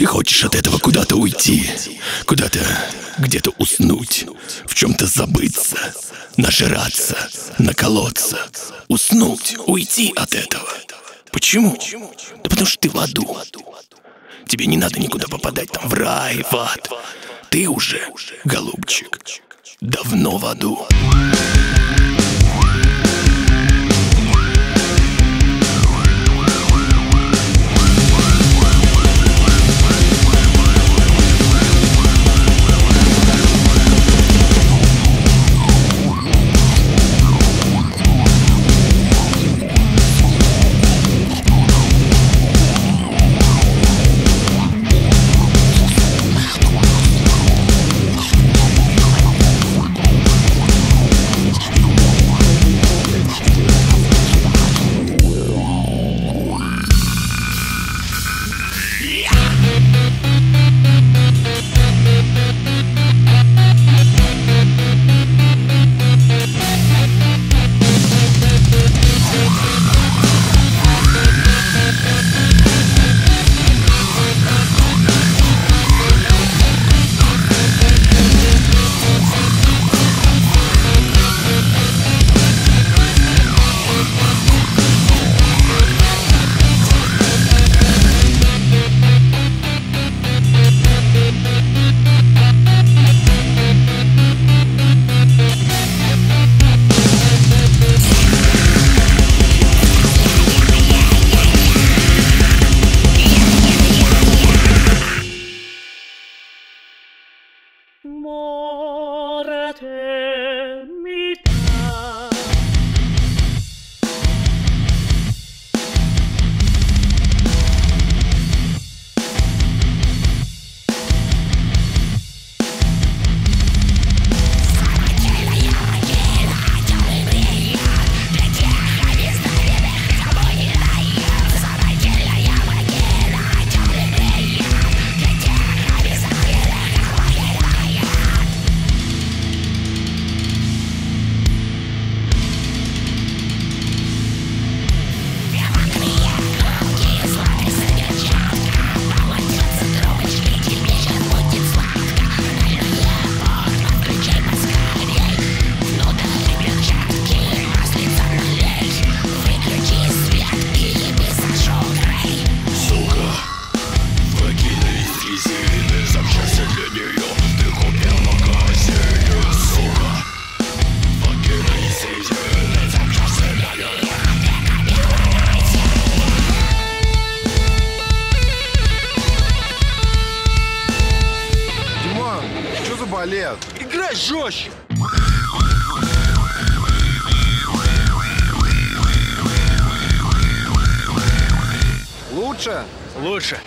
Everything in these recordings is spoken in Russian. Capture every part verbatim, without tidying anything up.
Ты хочешь от этого куда-то уйти, куда-то, где-то уснуть, в чем-то забыться, нажраться, наколоться, уснуть, уйти от этого. Почему? Да потому что ты в аду. Тебе не надо никуда попадать, там, в рай, в ад. Ты уже, голубчик, давно в аду. Играй жестче! Лучше? Лучше.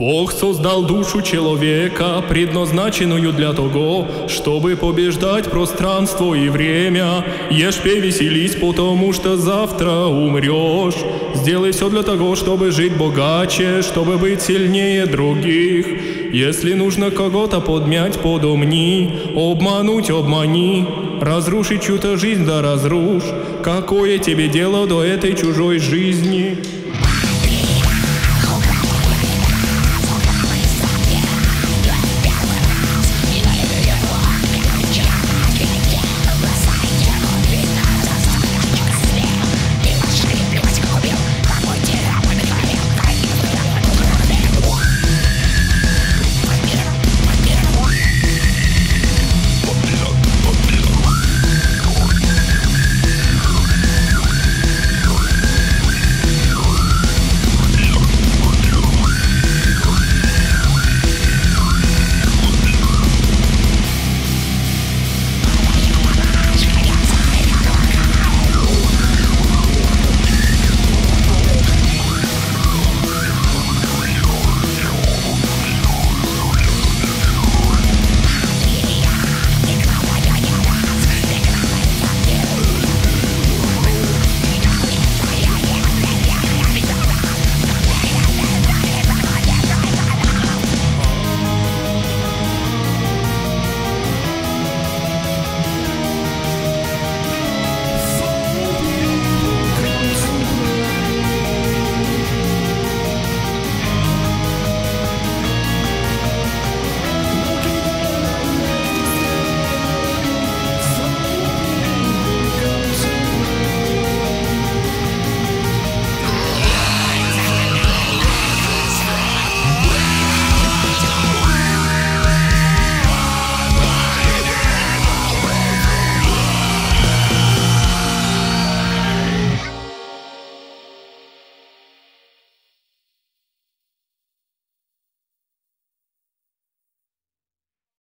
Бог создал душу человека, предназначенную для того, чтобы побеждать пространство и время. Ешь, пей, веселись, потому что завтра умрешь. Сделай все для того, чтобы жить богаче, чтобы быть сильнее других. Если нужно кого-то подмять, подумни, обмануть, обмани, разрушить чью-то жизнь, да разрушь. Какое тебе дело до этой чужой жизни?